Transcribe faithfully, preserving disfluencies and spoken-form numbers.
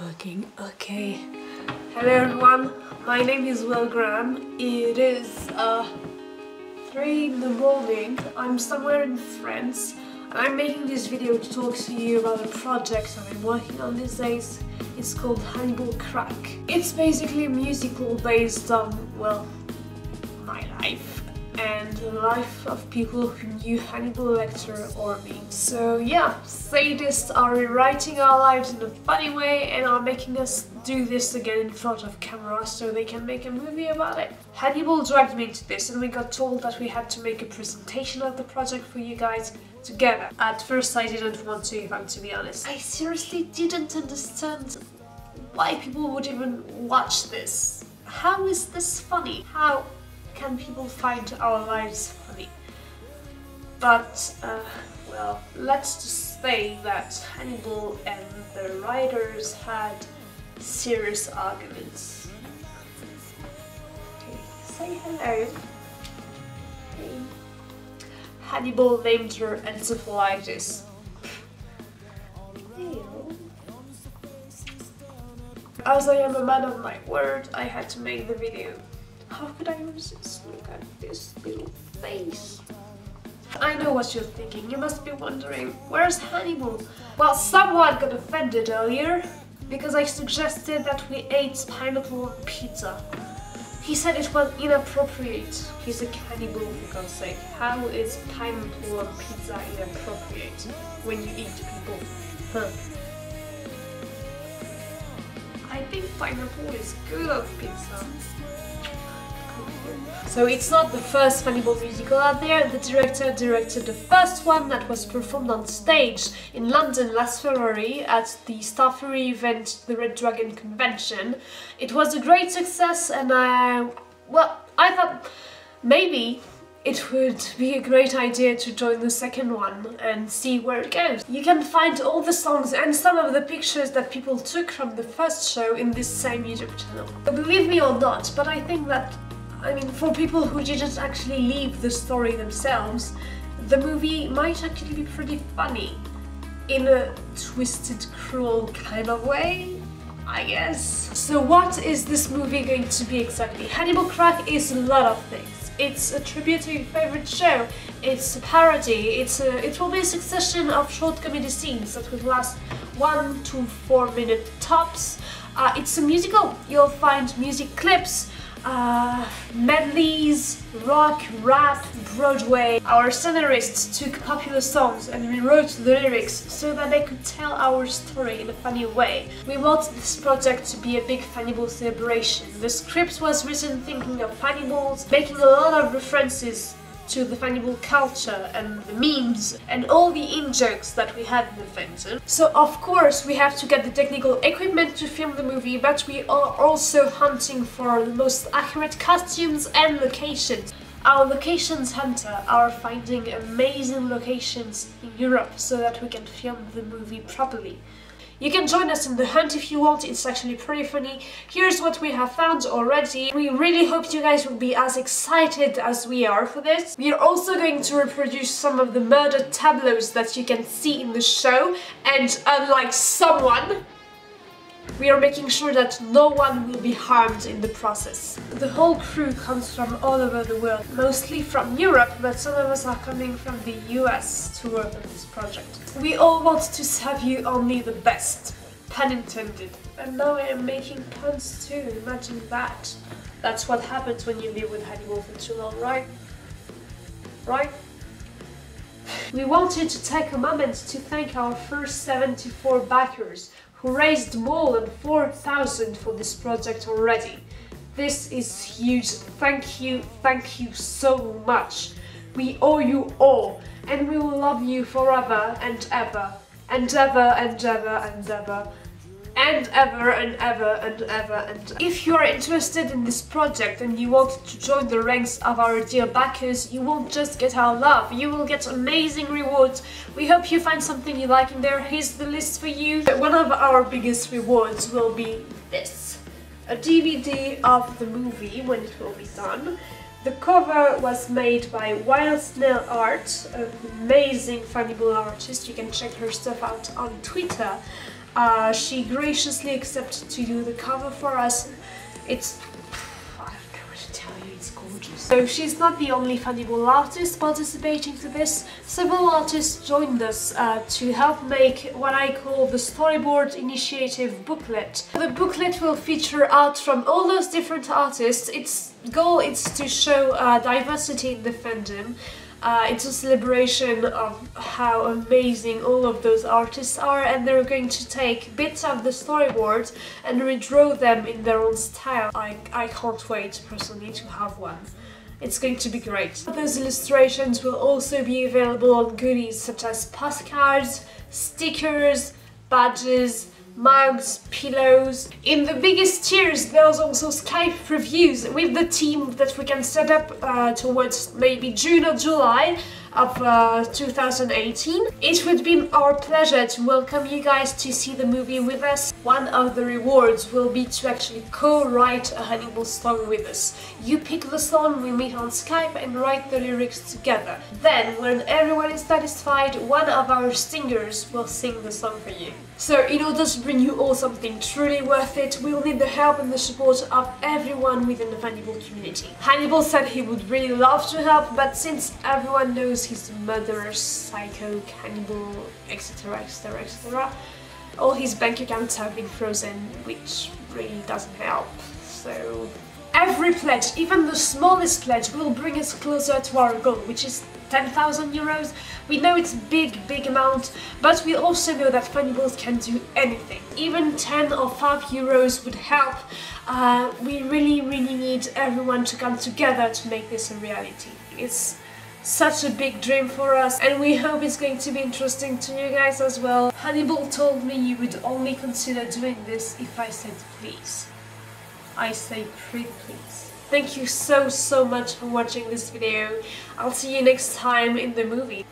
Working, okay. Hello everyone, my name is Will Graham. It is uh, three in the morning. I'm somewhere in France. I'm making this video to talk to you about a project I've been working on these days. It's called Hannibal Crack. It's basically a musical based on, well, my life and the life of people who knew Hannibal Lecter or me. So yeah, sadists are rewriting our lives in a funny way and are making us do this again in front of camera so they can make a movie about it. Hannibal dragged me into this and we got told that we had to make a presentation of the project for you guys together. At first I didn't want to, if I'm to be honest. I seriously didn't understand why people would even watch this. How is this funny? How can people find our lives funny? But, uh, well, let's just say that Hannibal and the writers had serious arguments. Okay, say hello. Okay. Hannibal named her encephalitis. As I am a man of my word, I had to make the video. How could I resist? Look at this little face. I know what you're thinking. You must be wondering, where's Hannibal? Well, someone got offended earlier because I suggested that we ate pineapple on pizza. He said it was inappropriate. He's a cannibal, for God's sake. How is pineapple on pizza inappropriate when you eat people? Huh. I think pineapple is good on pizza. So it's not the first Hannibal musical out there. The director directed the first one that was performed on stage in London last February at the Starfury event, The Red Dragon convention. It was a great success and I... well, I thought maybe it would be a great idea to join the second one and see where it goes. You can find all the songs and some of the pictures that people took from the first show in this same YouTube channel. But believe me or not, but I think that I mean, for people who didn't actually leave the story themselves, the movie might actually be pretty funny. In a twisted, cruel kind of way, I guess. So what is this movie going to be exactly? Hannibal Crack is a lot of things. It's a tribute to your favourite show, it's a parody, it's a, it will be a succession of short comedy scenes that will last one to four minute tops. Uh, it's a musical, you'll find music clips, Uh, medleys, rock, rap, Broadway. Our scenarists took popular songs and rewrote the lyrics so that they could tell our story in a funny way. We want this project to be a big Hannibal celebration. The script was written thinking of Hannibals, making a lot of references to the Hannibal culture and the memes and all the in-jokes that we had in the film. So of course we have to get the technical equipment to film the movie, but we are also hunting for the most accurate costumes and locations. Our locations hunter are finding amazing locations in Europe so that we can film the movie properly. You can join us in the hunt if you want, it's actually pretty funny. Here's what we have found already. We really hope you guys will be as excited as we are for this. We are also going to reproduce some of the murder tableaus that you can see in the show, and unlike someone, we are making sure that no one will be harmed in the process. The whole crew comes from all over the world, mostly from Europe, but some of us are coming from the U S to work on this project. We all want to serve you only the best, pun intended. And now I am making puns too, imagine that. That's what happens when you live with Hannibal for too long, right? Right? We wanted to take a moment to thank our first seventy-four backers, who raised more than four thousand for this project already. This is huge. Thank you, thank you so much. We owe you all, and we will love you forever and ever, and ever and ever and ever, and ever and ever and ever and ever. If you are interested in this project and you want to join the ranks of our dear backers, you won't just get our love, you will get amazing rewards. We hope you find something you like in there. Here's the list for you. One of our biggest rewards will be this. A D V D of the movie when it will be done. The cover was made by Wild Snail Art, an amazing Fannibal artist. You can check her stuff out on Twitter. Uh, she graciously accepted to do the cover for us. It's... I don't know what to tell you, it's gorgeous. So she's not the only Fannibal artist participating to this. Several artists joined us uh, to help make what I call the Storyboard Initiative booklet. The booklet will feature art from all those different artists. Its goal is to show uh, diversity in the fandom. Uh, it's a celebration of how amazing all of those artists are, and they're going to take bits of the storyboard and redraw them in their own style. I, I can't wait personally to have one. It's going to be great. Those illustrations will also be available on goodies such as postcards, stickers, badges, mugs, pillows. In the biggest tiers there's also Skype reviews with the team that we can set up uh, towards maybe June or July of uh, two thousand eighteen. It would be our pleasure to welcome you guys to see the movie with us. One of the rewards will be to actually co-write a Hannibal story with us. You pick the song, we meet on Skype and write the lyrics together. Then, when everyone is satisfied, one of our singers will sing the song for you. So, in order to bring you all something truly worth it, we'll need the help and the support of everyone within the Hannibal community. Hannibal said he would really love to help, but since everyone knows his murderer, psycho, cannibal, et cetera, et cetera, et cetera, all his bank accounts have been frozen, which really doesn't help. So every pledge, even the smallest pledge, will bring us closer to our goal, which is ten thousand euros. We know it's a big, big amount, but we also know that Fannibals can do anything. Even ten or five euros would help. Uh, we really, really need everyone to come together to make this a reality. It's such a big dream for us, and we hope it's going to be interesting to you guys as well. Hannibal told me you would only consider doing this if I said please. I say pretty please. Thank you so so much for watching this video. I'll see you next time in the movie.